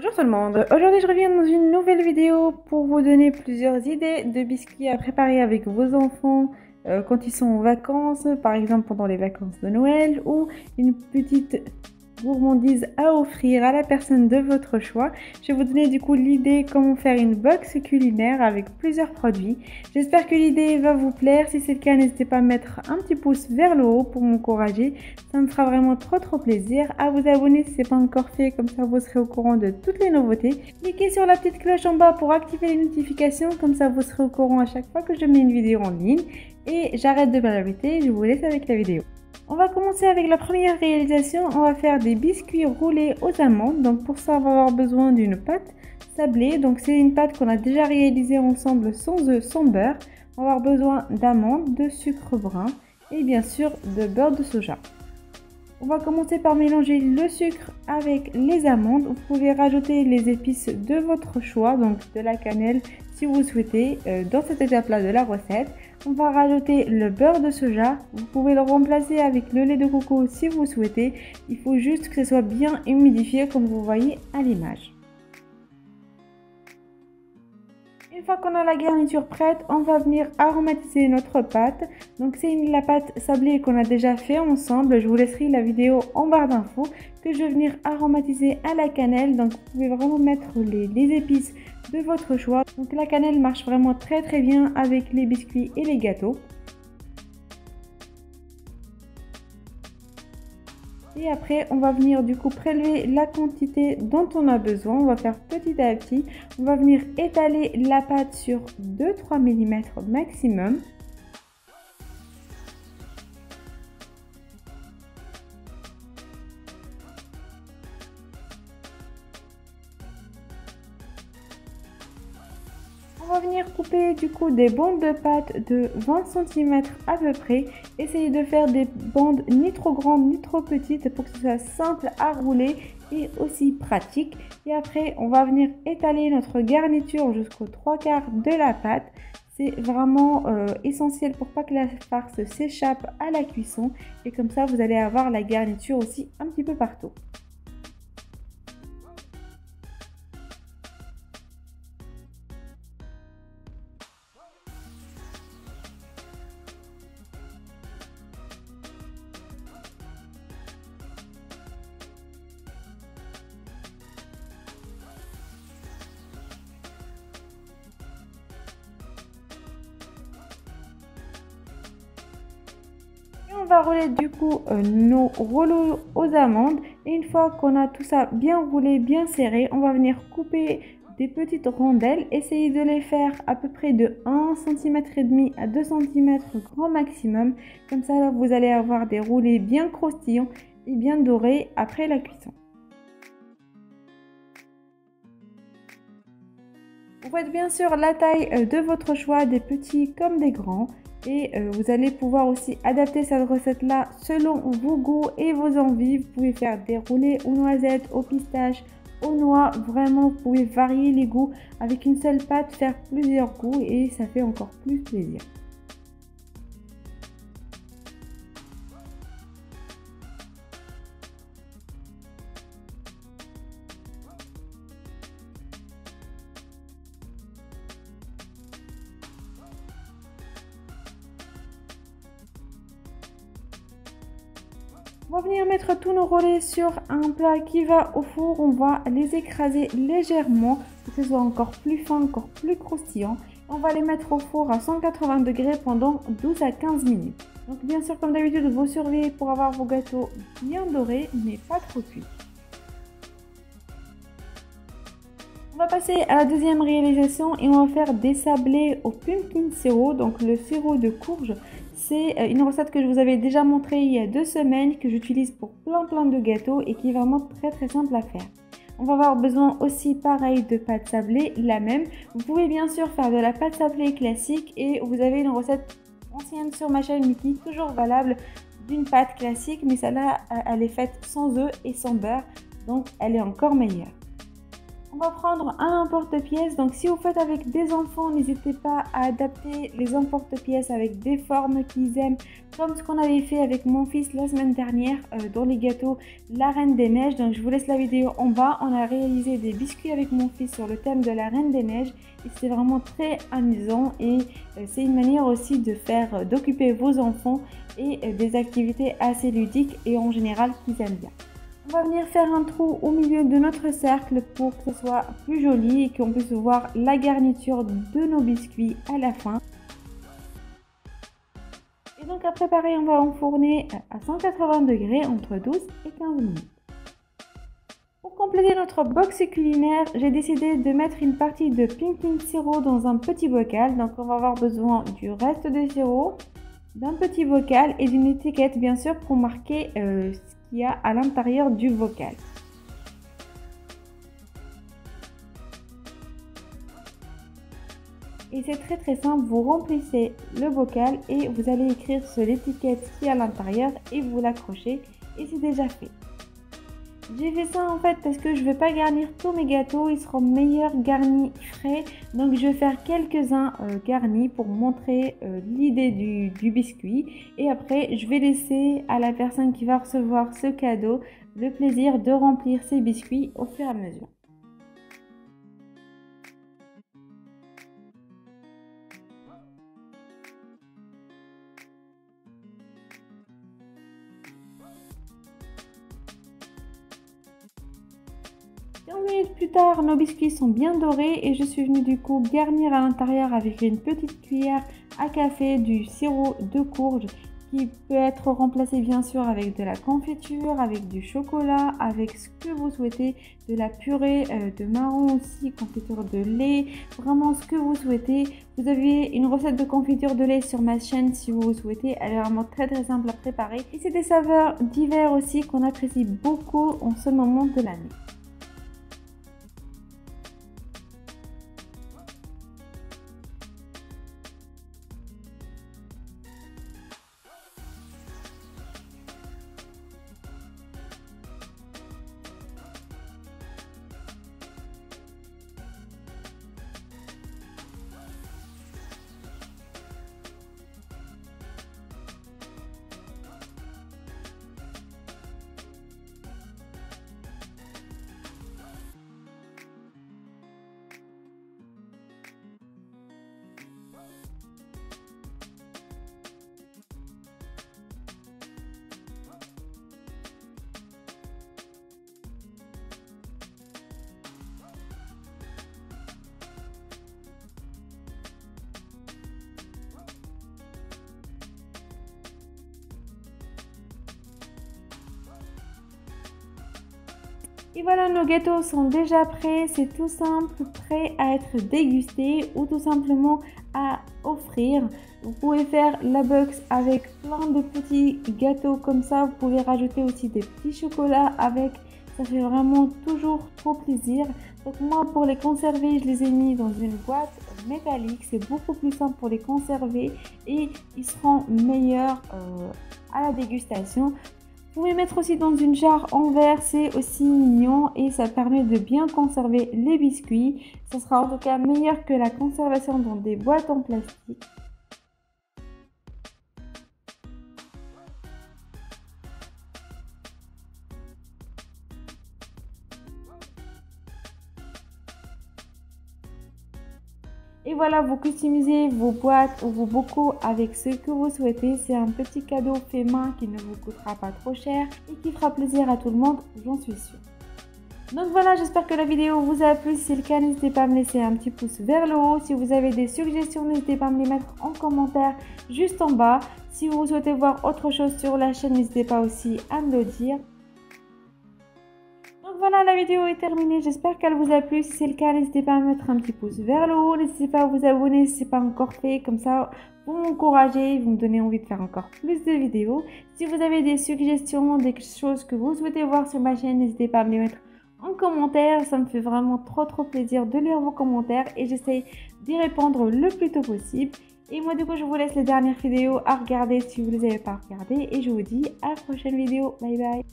Bonjour tout le monde, aujourd'hui je reviens dans une nouvelle vidéo pour vous donner plusieurs idées de biscuits à préparer avec vos enfants quand ils sont en vacances, par exemple pendant les vacances de Noël, ou une petite gourmandise à offrir à la personne de votre choix. Je vais vous donner du coup l'idée comment faire une box culinaire avec plusieurs produits. J'espère que l'idée va vous plaire. Si c'est le cas, n'hésitez pas à mettre un petit pouce vers le haut pour m'encourager. Ça me fera vraiment trop plaisir. À vous abonner si ce n'est pas encore fait, comme ça vous serez au courant de toutes les nouveautés. Cliquez sur la petite cloche en bas pour activer les notifications, comme ça vous serez au courant à chaque fois que je mets une vidéo en ligne. Et j'arrête de m'arrêter, je vous laisse avec la vidéo. On va commencer avec la première réalisation, on va faire des biscuits roulés aux amandes. Donc pour ça on va avoir besoin d'une pâte sablée, donc c'est une pâte qu'on a déjà réalisée ensemble sans œufs, sans beurre. On va avoir besoin d'amandes, de sucre brun et bien sûr de beurre de soja. On va commencer par mélanger le sucre avec les amandes. Vous pouvez rajouter les épices de votre choix, donc de la cannelle si vous souhaitez, dans cette étape-là de la recette. On va rajouter le beurre de soja. Vous pouvez le remplacer avec le lait de coco si vous souhaitez. Il faut juste que ce soit bien humidifié comme vous voyez à l'image. Une fois qu'on a la garniture prête, on va venir aromatiser notre pâte. Donc c'est la pâte sablée qu'on a déjà fait ensemble. Je vous laisserai la vidéo en barre d'infos que je vais venir aromatiser à la cannelle. Donc vous pouvez vraiment mettre les épices de votre choix. Donc la cannelle marche vraiment très bien avec les biscuits et les gâteaux. Et après on va venir du coup prélever la quantité dont on a besoin. On va faire petit à petit. On va venir étaler la pâte sur 2-3 mm maximum. On va venir couper du coup des bandes de pâte de 20 cm à peu près. Essayez de faire des bandes ni trop grandes ni trop petites pour que ce soit simple à rouler et aussi pratique. Et après on va venir étaler notre garniture jusqu'aux 3/4 de la pâte. C'est vraiment essentiel pour pas que la farce s'échappe à la cuisson, et comme ça vous allez avoir la garniture aussi un petit peu partout. On va rouler du coup nos rouleaux aux amandes, et une fois qu'on a tout ça bien roulé, bien serré, on va venir couper des petites rondelles. Essayez de les faire à peu près de 1 cm et demi à 2 cm grand maximum. Comme ça là, vous allez avoir des roulés bien croustillants et bien dorés après la cuisson. Vous faites bien sûr la taille de votre choix, des petits comme des grands. Et vous allez pouvoir aussi adapter cette recette là selon vos goûts et vos envies. Vous pouvez faire des roulés aux noisettes, aux pistaches, aux noix. Vraiment, vous pouvez varier les goûts. Avec une seule pâte, faire plusieurs goûts et ça fait encore plus plaisir. On va venir mettre tous nos roulés sur un plat qui va au four. On va les écraser légèrement pour que ce soit encore plus fin, encore plus croustillant. On va les mettre au four à 180 degrés pendant 12 à 15 minutes. Donc bien sûr, comme d'habitude, vous surveillez pour avoir vos gâteaux bien dorés mais pas trop cuits. On va passer à la deuxième réalisation et on va faire des sablés au pumpkin sirop, donc le sirop de courge. C'est une recette que je vous avais déjà montrée il y a 2 semaines, que j'utilise pour plein de gâteaux et qui est vraiment très simple à faire. On va avoir besoin aussi pareil de pâte sablée, la même. Vous pouvez bien sûr faire de la pâte sablée classique, et vous avez une recette ancienne sur ma chaîne mais qui est toujours valable d'une pâte classique, mais celle-là elle est faite sans œufs et sans beurre, donc elle est encore meilleure. On va prendre un emporte-pièce. Donc si vous faites avec des enfants, n'hésitez pas à adapter les emporte-pièces avec des formes qu'ils aiment, comme ce qu'on avait fait avec mon fils la semaine dernière dans les gâteaux La Reine des Neiges. Donc je vous laisse la vidéo en bas. On a réalisé des biscuits avec mon fils sur le thème de la Reine des Neiges et c'était vraiment très amusant, et c'est une manière aussi de faire d'occuper vos enfants et des activités assez ludiques et en général qu'ils aiment bien. On va venir faire un trou au milieu de notre cercle pour que ce soit plus joli et qu'on puisse voir la garniture de nos biscuits à la fin. Et donc à préparer, on va enfourner à 180 degrés entre 12 et 15 minutes. Pour compléter notre box culinaire, j'ai décidé de mettre une partie de pumpkin sirop dans un petit bocal. Donc on va avoir besoin du reste de sirop, d'un petit bocal et d'une étiquette bien sûr pour marquer ce qu'il y a à l'intérieur du bocal. Et c'est très très simple, vous remplissez le bocal et vous allez écrire sur l'étiquette qui est à l'intérieur et vous l'accrochez, et c'est déjà fait. J'ai fait ça en fait parce que je ne vais pas garnir tous mes gâteaux, ils seront meilleurs garnis frais. Donc je vais faire quelques-uns garnis pour montrer l'idée du biscuit. Et après je vais laisser à la personne qui va recevoir ce cadeau le plaisir de remplir ses biscuits au fur et à mesure. Plus tard, nos biscuits sont bien dorés et je suis venue du coup garnir à l'intérieur avec une petite cuillère à café du sirop de courge, qui peut être remplacé bien sûr avec de la confiture, avec du chocolat, avec ce que vous souhaitez, de la purée de marron aussi, confiture de lait, vraiment ce que vous souhaitez. Vous avez une recette de confiture de lait sur ma chaîne si vous souhaitez, elle est vraiment très très simple à préparer. Et c'est des saveurs d'hiver aussi qu'on apprécie beaucoup en ce moment de l'année. Et voilà, nos gâteaux sont déjà prêts, c'est tout simple, prêt à être dégusté ou tout simplement à offrir. Vous pouvez faire la box avec plein de petits gâteaux comme ça, vous pouvez rajouter aussi des petits chocolats avec, ça fait vraiment toujours trop plaisir. Donc moi, pour les conserver, je les ai mis dans une boîte métallique, c'est beaucoup plus simple pour les conserver et ils seront meilleurs à la dégustation. Vous pouvez mettre aussi dans une jarre en verre, c'est aussi mignon et ça permet de bien conserver les biscuits. Ça sera en tout cas meilleur que la conservation dans des boîtes en plastique. Et voilà, vous customisez vos boîtes ou vos bocaux avec ce que vous souhaitez. C'est un petit cadeau fait main qui ne vous coûtera pas trop cher et qui fera plaisir à tout le monde, j'en suis sûre. Donc voilà, j'espère que la vidéo vous a plu. Si c'est le cas, n'hésitez pas à me laisser un petit pouce vers le haut. Si vous avez des suggestions, n'hésitez pas à me les mettre en commentaire juste en bas. Si vous souhaitez voir autre chose sur la chaîne, n'hésitez pas aussi à me le dire. Voilà, la vidéo est terminée, j'espère qu'elle vous a plu. Si c'est le cas, n'hésitez pas à mettre un petit pouce vers le haut, n'hésitez pas à vous abonner si ce n'est pas encore fait, comme ça vous m'encouragez, vous me donnez envie de faire encore plus de vidéos. Si vous avez des suggestions, des choses que vous souhaitez voir sur ma chaîne, n'hésitez pas à me les mettre en commentaire, ça me fait vraiment trop plaisir de lire vos commentaires et j'essaye d'y répondre le plus tôt possible. Et moi du coup, je vous laisse les dernières vidéos à regarder si vous ne les avez pas regardées et je vous dis à la prochaine vidéo, bye bye.